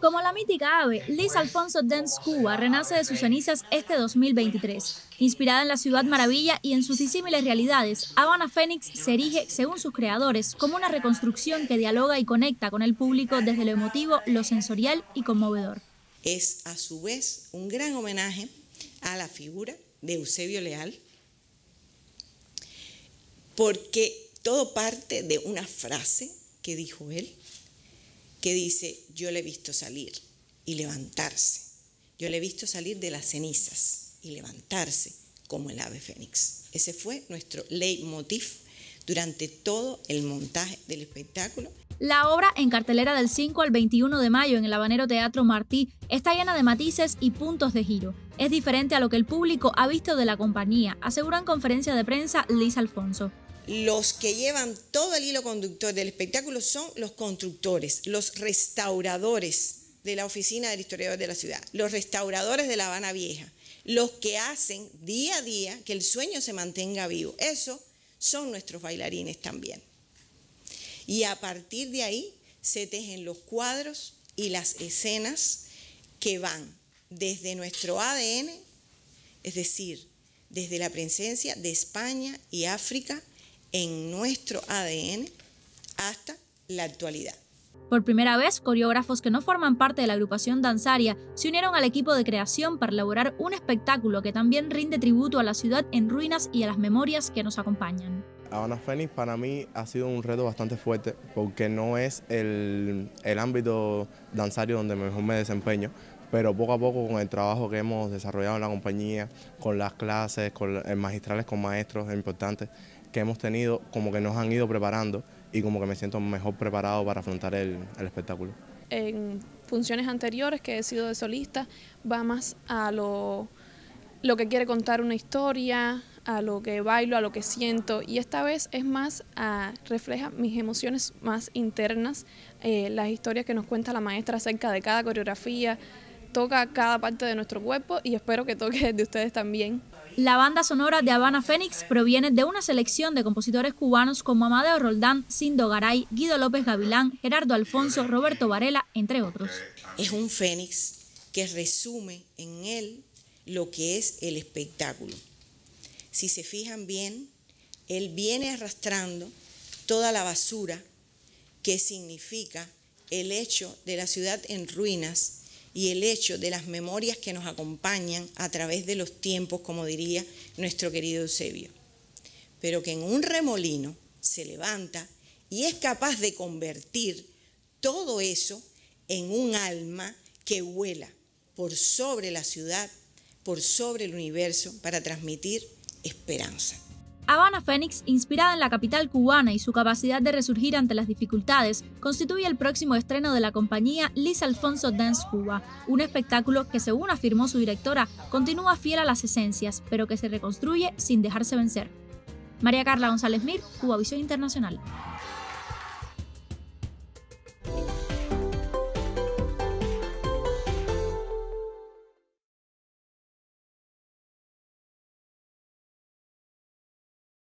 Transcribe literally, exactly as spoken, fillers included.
Como la mítica ave, Lizt Alfonso Dance Cuba renace de sus cenizas este dos mil veintitrés. Inspirada en la ciudad maravilla y en sus disímiles realidades, Habana Fénix se erige, según sus creadores, como una reconstrucción que dialoga y conecta con el público desde lo emotivo, lo sensorial y conmovedor. Es a su vez un gran homenaje a la figura de Eusebio Leal, porque todo parte de una frase que dijo él, que dice: yo le he visto salir y levantarse, yo le he visto salir de las cenizas y levantarse como el ave fénix. Ese fue nuestro leitmotiv durante todo el montaje del espectáculo. La obra, en cartelera del cinco al veintiuno de mayo en el habanero Teatro Martí, está llena de matices y puntos de giro. Es diferente a lo que el público ha visto de la compañía, asegura en conferencia de prensa Lizt Alfonso. Los que llevan todo el hilo conductor del espectáculo son los constructores, los restauradores de la oficina del historiador de la ciudad, los restauradores de La Habana Vieja, los que hacen día a día que el sueño se mantenga vivo. Eso son nuestros bailarines también. Y a partir de ahí se tejen los cuadros y las escenas que van desde nuestro A D N, es decir, desde la presencia de España y África, en nuestro A D N hasta la actualidad. Por primera vez, coreógrafos que no forman parte de la agrupación danzaria se unieron al equipo de creación para elaborar un espectáculo que también rinde tributo a la ciudad en ruinas y a las memorias que nos acompañan. Habana Fénix para mí ha sido un reto bastante fuerte, porque no es el, el ámbito danzario donde mejor me desempeño, pero poco a poco, con el trabajo que hemos desarrollado en la compañía, con las clases, con magistrales, con maestros importantes que hemos tenido, como que nos han ido preparando y como que me siento mejor preparado para afrontar el, el espectáculo. En funciones anteriores que he sido de solista, va más a lo, lo que quiere contar una historia, a lo que bailo, a lo que siento, y esta vez es más, a, refleja mis emociones más internas, eh, las historias que nos cuenta la maestra acerca de cada coreografía, toca cada parte de nuestro cuerpo y espero que toque de ustedes también. La banda sonora de Habana Fénix proviene de una selección de compositores cubanos como Amadeo Roldán, Sindo Garay, Guido López Gavilán, Gerardo Alfonso, Roberto Varela, entre otros. Es un fénix que resume en él lo que es el espectáculo. Si se fijan bien, él viene arrastrando toda la basura que significa el hecho de la ciudad en ruinas y el hecho de las memorias que nos acompañan a través de los tiempos, como diría nuestro querido Eusebio, pero que en un remolino se levanta y es capaz de convertir todo eso en un alma que vuela por sobre la ciudad, por sobre el universo, para transmitir esperanza. Habana Fénix, inspirada en la capital cubana y su capacidad de resurgir ante las dificultades, constituye el próximo estreno de la compañía Lizt Alfonso Dance Cuba, un espectáculo que, según afirmó su directora, continúa fiel a las esencias, pero que se reconstruye sin dejarse vencer. María Carla González Mir, Cuba Visión Internacional.